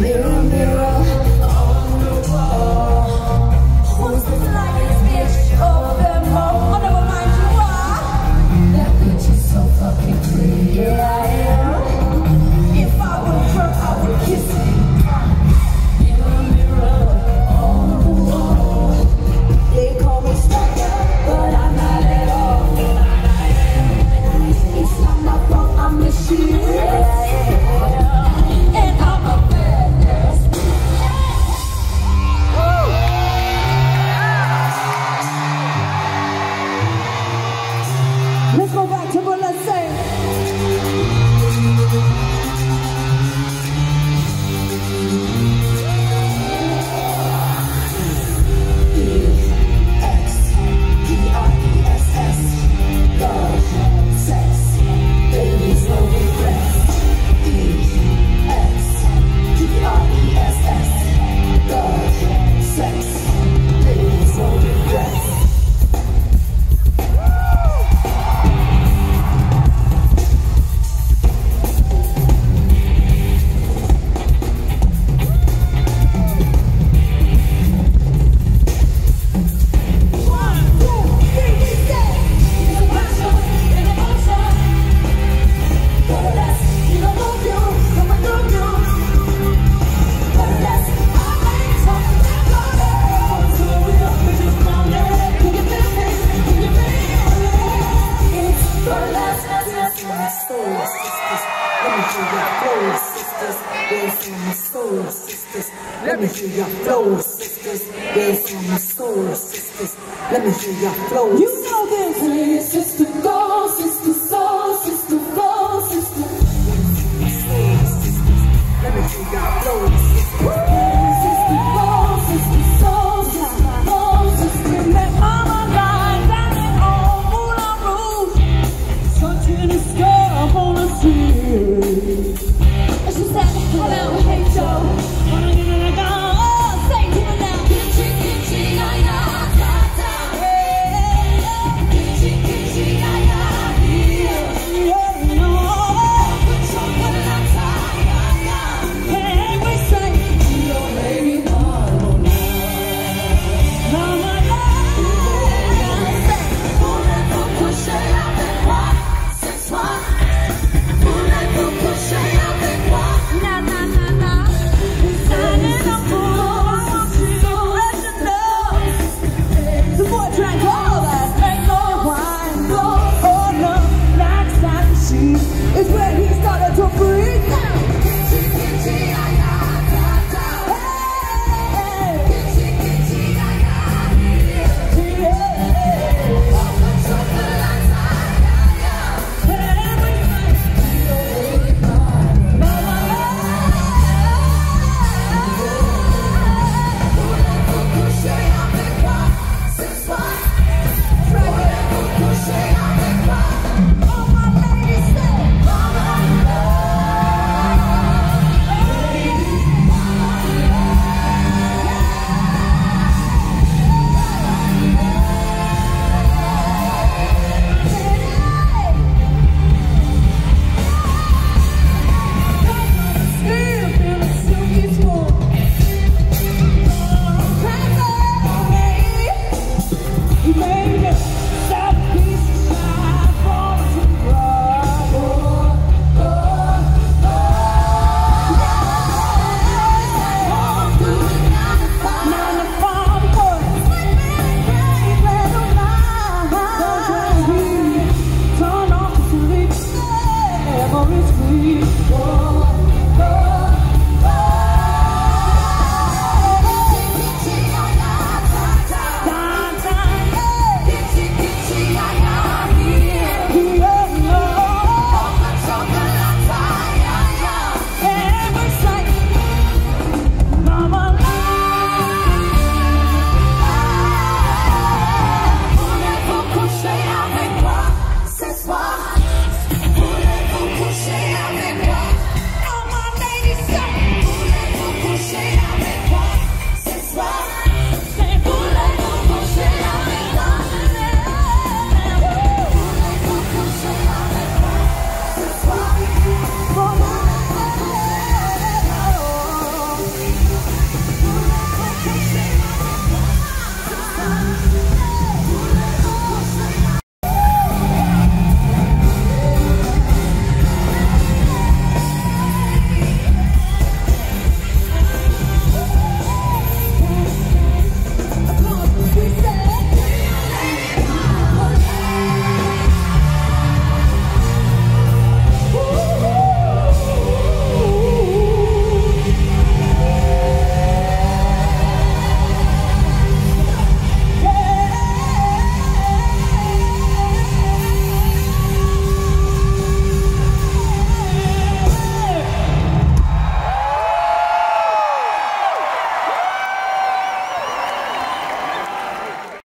Mirror, mirror on the wall, who's the flyest bitch of them all? Oh, never mind, you are. That bitch is so fucking pretty. Yeah, I am. If I were her, I would kiss her. Mirror, mirror on the wall, they call me stalker, but I'm not at all. It's not my fault, I'm the shit. Let's go back to what let's say. E-X-E-R-E-S-S, love, sex, babies, no regrets. E-X-E-R-E-S-S, love, sex, babies, no regrets. Let me hear your flow, sisters. Dance on my soul, sisters. Let me hear your flow. You know this. Sister, go, sisters.